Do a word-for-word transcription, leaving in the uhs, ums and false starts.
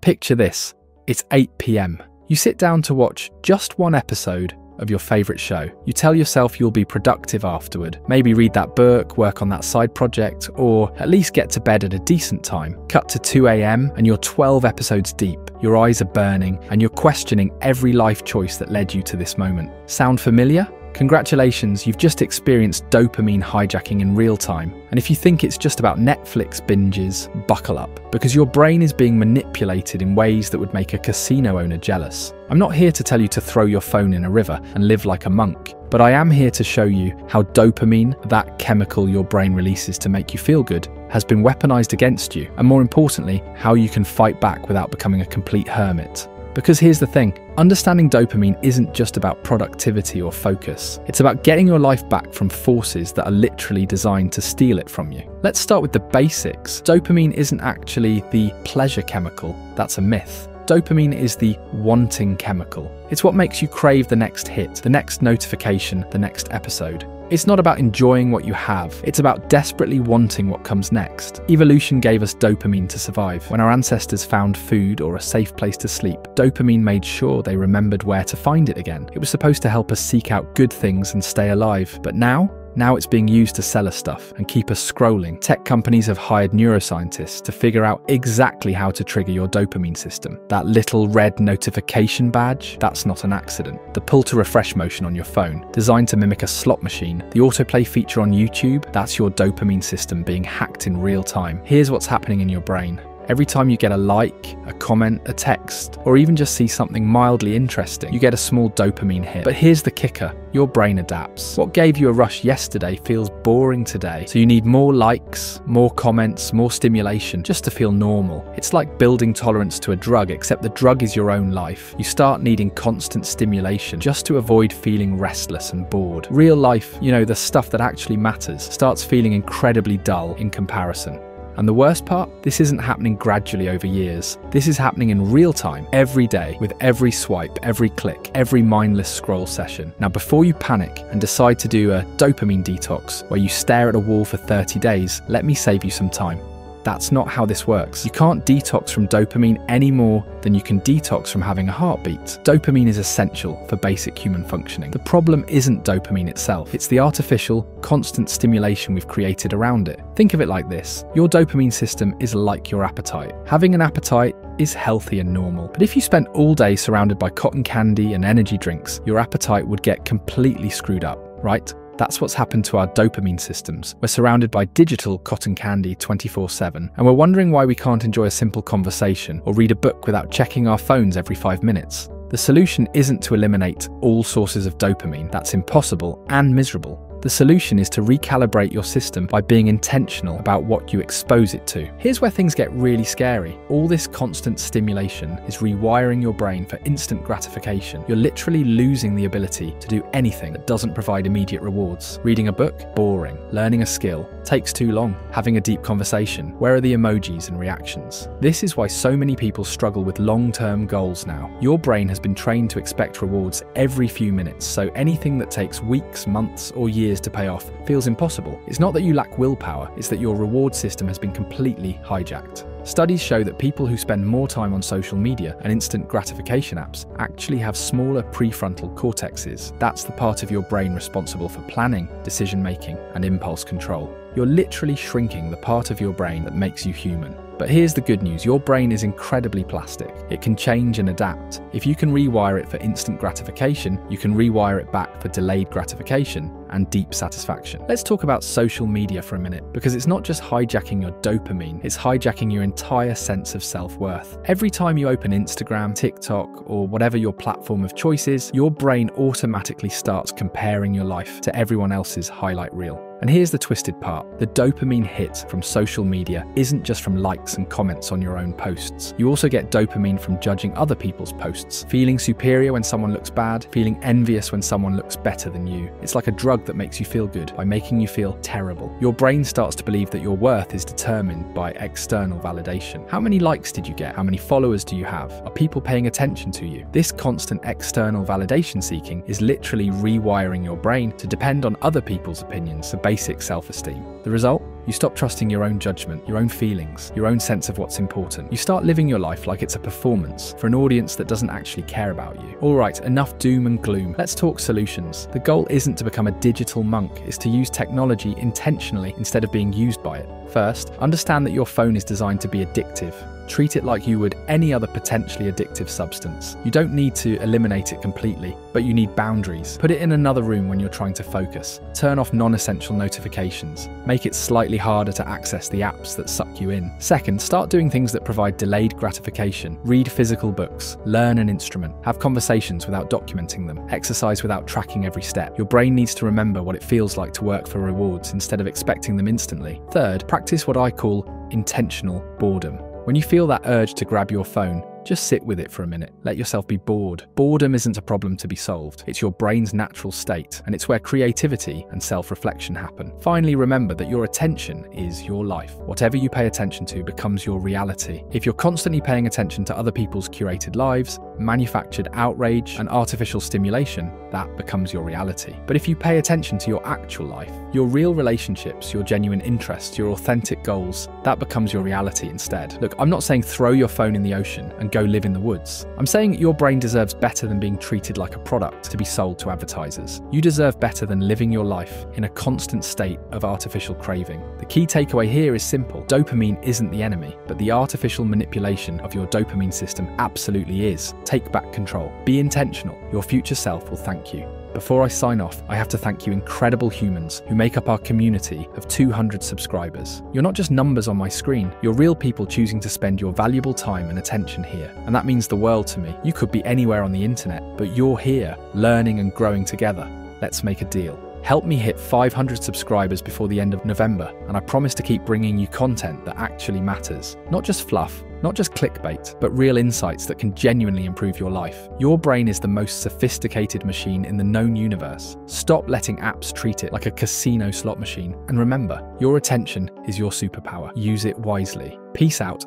Picture this, it's eight p m. You sit down to watch just one episode of your favourite show. You tell yourself you'll be productive afterward, maybe read that book, work on that side project, or at least get to bed at a decent time. Cut to two a m and you're twelve episodes deep, your eyes are burning, and you're questioning every life choice that led you to this moment. Sound familiar? Congratulations, you've just experienced dopamine hijacking in real time. And if you think it's just about Netflix binges, buckle up, because your brain is being manipulated in ways that would make a casino owner jealous. I'm not here to tell you to throw your phone in a river and live like a monk, but I am here to show you how dopamine, that chemical your brain releases to make you feel good, has been weaponized against you, and more importantly, how you can fight back without becoming a complete hermit. Because here's the thing, understanding dopamine isn't just about productivity or focus. It's about getting your life back from forces that are literally designed to steal it from you. Let's start with the basics. Dopamine isn't actually the pleasure chemical, that's a myth. Dopamine is the wanting chemical. It's what makes you crave the next hit, the next notification, the next episode. It's not about enjoying what you have, it's about desperately wanting what comes next. Evolution gave us dopamine to survive. When our ancestors found food or a safe place to sleep, dopamine made sure they remembered where to find it again. It was supposed to help us seek out good things and stay alive, but now? Now it's being used to sell us stuff and keep us scrolling. Tech companies have hired neuroscientists to figure out exactly how to trigger your dopamine system. That little red notification badge? That's not an accident. The pull to refresh motion on your phone, designed to mimic a slot machine. The autoplay feature on YouTube? That's your dopamine system being hacked in real time. Here's what's happening in your brain. Every time you get a like, a comment, a text, or even just see something mildly interesting, you get a small dopamine hit. But here's the kicker, your brain adapts. What gave you a rush yesterday feels boring today, so you need more likes, more comments, more stimulation, just to feel normal. It's like building tolerance to a drug, except the drug is your own life. You start needing constant stimulation just to avoid feeling restless and bored. Real life, you know, the stuff that actually matters, starts feeling incredibly dull in comparison. And the worst part? This isn't happening gradually over years. This is happening in real time, every day, with every swipe, every click, every mindless scroll session. Now, before you panic and decide to do a dopamine detox where you stare at a wall for thirty days, let me save you some time. That's not how this works. You can't detox from dopamine any more than you can detox from having a heartbeat. Dopamine is essential for basic human functioning. The problem isn't dopamine itself, it's the artificial, constant stimulation we've created around it. Think of it like this. Your dopamine system is like your appetite. Having an appetite is healthy and normal, but if you spent all day surrounded by cotton candy and energy drinks, your appetite would get completely screwed up, right? That's what's happened to our dopamine systems. We're surrounded by digital cotton candy twenty-four seven, and we're wondering why we can't enjoy a simple conversation or read a book without checking our phones every five minutes. The solution isn't to eliminate all sources of dopamine. That's impossible and miserable. The solution is to recalibrate your system by being intentional about what you expose it to. Here's where things get really scary. All this constant stimulation is rewiring your brain for instant gratification. You're literally losing the ability to do anything that doesn't provide immediate rewards. Reading a book? Boring. Learning a skill? Takes too long. Having a deep conversation? Where are the emojis and reactions? This is why so many people struggle with long-term goals now. Your brain has been trained to expect rewards every few minutes, so anything that takes weeks, months, or years to pay off feels impossible. It's not that you lack willpower, it's that your reward system has been completely hijacked. Studies show that people who spend more time on social media and instant gratification apps actually have smaller prefrontal cortexes. That's the part of your brain responsible for planning, decision-making, and impulse control. You're literally shrinking the part of your brain that makes you human. But here's the good news, your brain is incredibly plastic. It can change and adapt. If you can rewire it for instant gratification, you can rewire it back for delayed gratification and deep satisfaction. Let's talk about social media for a minute, because it's not just hijacking your dopamine, it's hijacking your entire sense of self-worth. Every time you open Instagram, TikTok, or whatever your platform of choice is, your brain automatically starts comparing your life to everyone else's highlight reel. And here's the twisted part. The dopamine hit from social media isn't just from likes and comments on your own posts. You also get dopamine from judging other people's posts, feeling superior when someone looks bad, feeling envious when someone looks better than you. It's like a drug that makes you feel good by making you feel terrible. Your brain starts to believe that your worth is determined by external validation. How many likes did you get? How many followers do you have? Are people paying attention to you? This constant external validation seeking is literally rewiring your brain to depend on other people's opinions. So basic self-esteem. The result? You stop trusting your own judgment, your own feelings, your own sense of what's important. You start living your life like it's a performance for an audience that doesn't actually care about you. All right, enough doom and gloom. Let's talk solutions. The goal isn't to become a digital monk, it's to use technology intentionally instead of being used by it. First, understand that your phone is designed to be addictive. Treat it like you would any other potentially addictive substance. You don't need to eliminate it completely, but you need boundaries. Put it in another room when you're trying to focus. Turn off non-essential notifications. Make it slightly harder to access the apps that suck you in. Second, start doing things that provide delayed gratification. Read physical books. Learn an instrument. Have conversations without documenting them. Exercise without tracking every step. Your brain needs to remember what it feels like to work for rewards instead of expecting them instantly. Third, practice what I call intentional boredom. When you feel that urge to grab your phone, just sit with it for a minute. Let yourself be bored. Boredom isn't a problem to be solved. It's your brain's natural state, and it's where creativity and self-reflection happen. Finally, remember that your attention is your life. Whatever you pay attention to becomes your reality. If you're constantly paying attention to other people's curated lives, manufactured outrage, and artificial stimulation, that becomes your reality. But if you pay attention to your actual life, your real relationships, your genuine interests, your authentic goals, that becomes your reality instead. Look, I'm not saying throw your phone in the ocean and go live in the woods. I'm saying your brain deserves better than being treated like a product to be sold to advertisers. You deserve better than living your life in a constant state of artificial craving. The key takeaway here is simple. Dopamine isn't the enemy, but the artificial manipulation of your dopamine system absolutely is. Take back control. Be intentional. Your future self will thank you. Before I sign off, I have to thank you incredible humans who make up our community of two hundred subscribers. You're not just numbers on my screen, you're real people choosing to spend your valuable time and attention here. And that means the world to me. You could be anywhere on the internet, but you're here, learning and growing together. Let's make a deal. Help me hit five hundred subscribers before the end of November, and I promise to keep bringing you content that actually matters. Not just fluff, not just clickbait, but real insights that can genuinely improve your life. Your brain is the most sophisticated machine in the known universe. Stop letting apps treat it like a casino slot machine. And remember, your attention is your superpower. Use it wisely. Peace out.